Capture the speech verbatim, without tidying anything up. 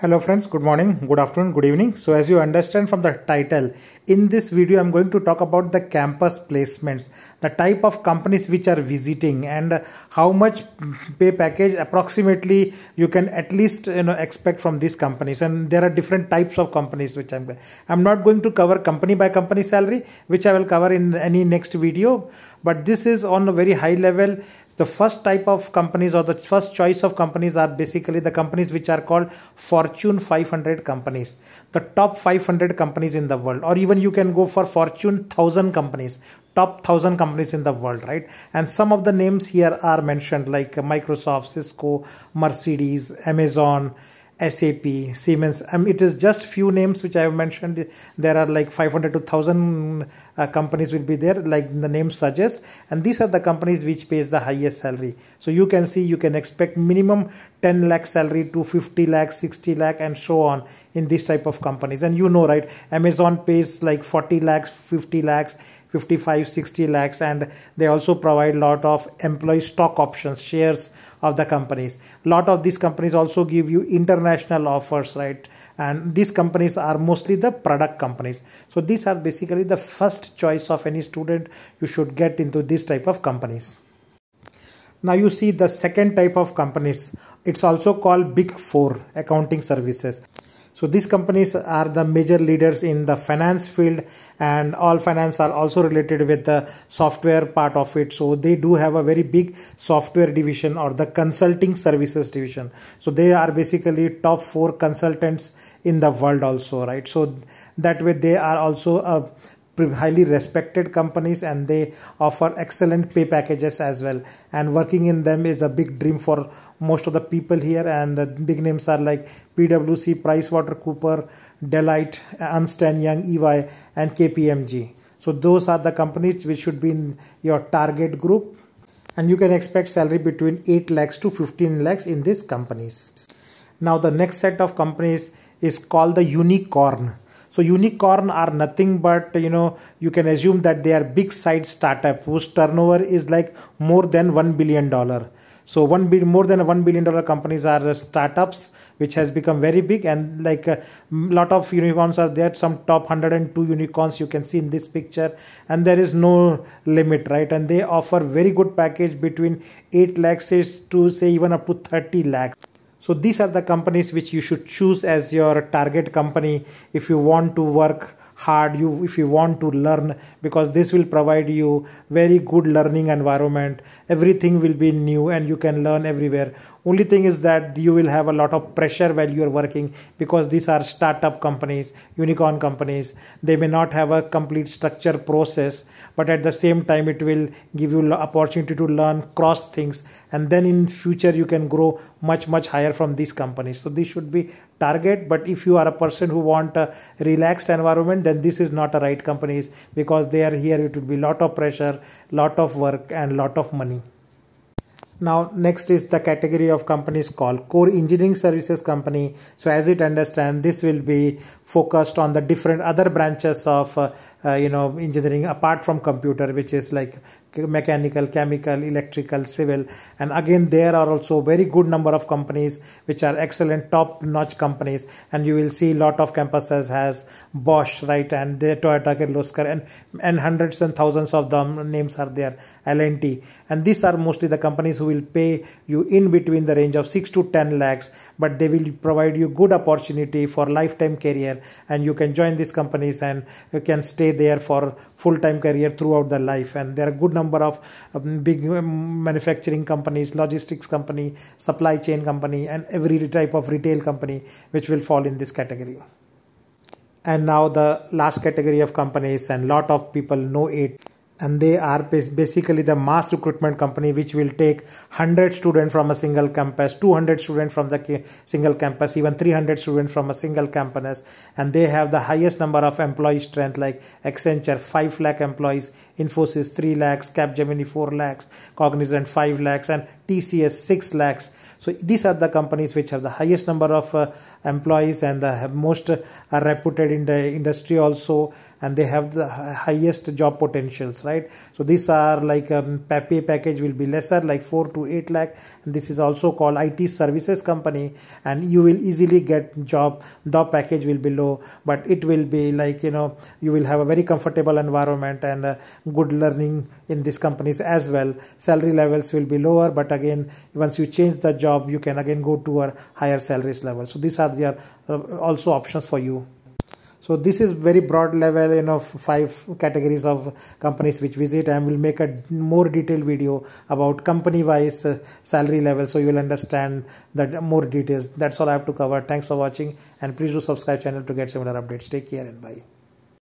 Hello friends, good morning, good afternoon, good evening. So as you understand from the title, in this video I'm going to talk about the campus placements, the type of companies which are visiting and how much pay package approximately you can at least you know expect from these companies. And there are different types of companies which I'm I'm not going to cover company by company salary, which I will cover in any next video, but this is on a very high level. The first type of companies or the first choice of companies are basically the companies which are called Fortune five hundred companies, the top five hundred companies in the world, or even you can go for Fortune one thousand companies, top one thousand companies in the world, right? And some of the names here are mentioned like Microsoft, Cisco, Mercedes, Amazon, S A P, Siemens. I mean, it is just few names which I have mentioned. There are like five hundred to one thousand uh, companies will be there, like the name suggests, and these are the companies which pays the highest salary. So you can see you can expect minimum ten lakh salary to fifty lakh, sixty lakh and so on in this type of companies. And you know, right, Amazon pays like forty lakhs, fifty lakhs, fifty-five, sixty lakhs, and they also provide lot of employee stock options, shares of the companies. Lot of these companies also give you international offers, right? And these companies are mostly the product companies. So these are basically the first choice of any student. You should get into this type of companies. Now you see the second type of companies. It's also called Big Four accounting services. So these companies are the major leaders in the finance field, and all finance are also related with the software part of it. So they do have a very big software division or the consulting services division. So they are basically top four consultants in the world also, right? So that way they are also a highly respected companies, and they offer excellent pay packages as well, and working in them is a big dream for most of the people here. And the big names are like PwC, PricewaterhouseCoopers, Deloitte, Ernst and Young, E Y and K P M G. So those are the companies which should be in your target group, and you can expect salary between eight lakhs to fifteen lakhs in these companies. Now the next set of companies is called the unicorn. So unicorn are nothing but, you know, you can assume that they are big size startup whose turnover is like more than one billion dollars. So one bit more than one billion dollar companies are startups which has become very big, and like a lot of unicorns are there. Some top one hundred and two unicorns you can see in this picture, and there is no limit, right? And they offer very good package between eight lakhs to say even up to thirty lakhs. So these are the companies which you should choose as your target company if you want to work hard, you if you want to learn, because this will provide you very good learning environment. Everything will be new and you can learn everywhere. Only thing is that you will have a lot of pressure while you are working, because these are startup companies, unicorn companies. They may not have a complete structure process, but at the same time it will give you opportunity to learn cross things, and then in future you can grow much much higher from these companies. So this should be target. But if you are a person who want a relaxed environment, then this is not a right companies, because they are here it would be lot of pressure, lot of work and lot of money. Now next is the category of companies called core engineering services company. So as it understand, this will be focused on the different other branches of uh, uh, you know engineering apart from computer, which is like mechanical, chemical, electrical, civil. And again there are also very good number of companies which are excellent top notch companies, and you will see lot of campuses has Bosch, right, and the Toyota Kirloskar, and and hundreds and thousands of them names are there, L and T. And these are mostly the companies who will pay you in between the range of six to ten lakhs, but they will provide you good opportunity for lifetime career, and you can join these companies and you can stay there for full-time career throughout the life. And there are good number number of um, big um, manufacturing companies, logistics company, supply chain company, and every type of retail company which will fall in this category. And now the last category of companies, and lot of people know it, and they are basically the mass recruitment company which will take one hundred students from a single campus, two hundred students from the single campus, even three hundred students from a single campus, and they have the highest number of employee strength like Accenture five lakh employees, Infosys three lakhs, Capgemini four lakhs, Cognizant five lakhs and T C S six lakhs. So these are the companies which have the highest number of uh, employees, and the most uh, are reputed in the industry also, and they have the highest job potentials. right? So these are like um, pay package will be lesser, like four to eight lakh, and this is also called I T services company, and you will easily get job. The package will be low, but it will be like, you know, you will have a very comfortable environment and uh, good learning in these companies as well. Salary levels will be lower, but again, once you change the job, you can again go to a higher salaries level. So these are their uh, also options for you. So this is very broad level, you know, five categories of companies which visit, and we'll make a more detailed video about company wise salary level, so you'll understand that more details. That's all I have to cover. Thanks for watching, and please do subscribe channel to get similar updates. Take care and bye.